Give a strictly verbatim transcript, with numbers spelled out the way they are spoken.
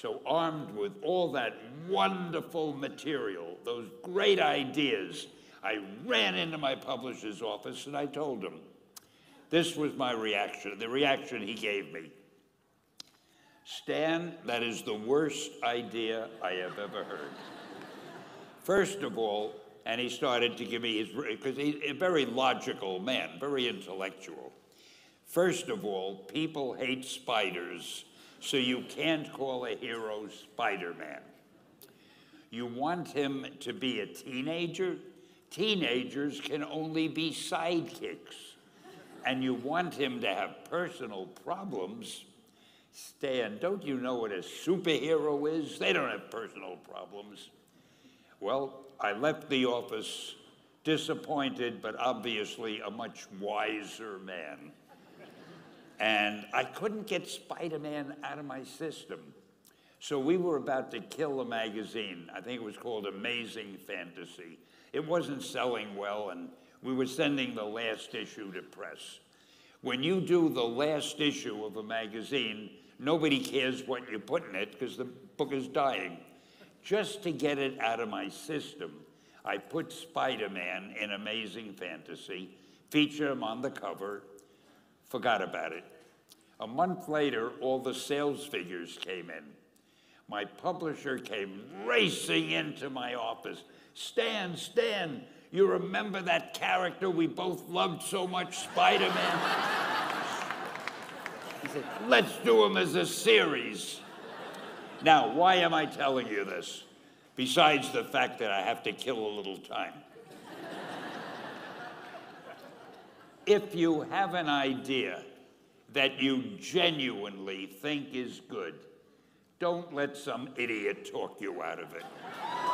So armed with all that wonderful material, those great ideas, I ran into my publisher's office and I told him. This was my reaction, the reaction he gave me. Stan, that is the worst idea I have ever heard. First of all, and he started to give me his, because he's a very logical man, very intellectual. First of all, people hate spiders, so you can't call a hero Spider-Man. You want him to be a teenager? Teenagers can only be sidekicks. And you want him to have personal problems? Stan, don't you know what a superhero is? They don't have personal problems. Well, I left the office disappointed, but obviously a much wiser man. And I couldn't get Spider-Man out of my system. So we were about to kill a magazine. I think it was called Amazing Fantasy. It wasn't selling well, and we were sending the last issue to press. When you do the last issue of a magazine, nobody cares what you put in it because the book is dying. Just to get it out of my system, I put Spider-Man in Amazing Fantasy, feature him on the cover, forgot about it. A month later, all the sales figures came in. My publisher came racing into my office. Stan, Stan, you remember that character we both loved so much, Spider-Man? He said, let's do him as a series. Now, why am I telling you this? Besides the fact that I have to kill a little time. If you have an idea that you genuinely think is good, don't let some idiot talk you out of it.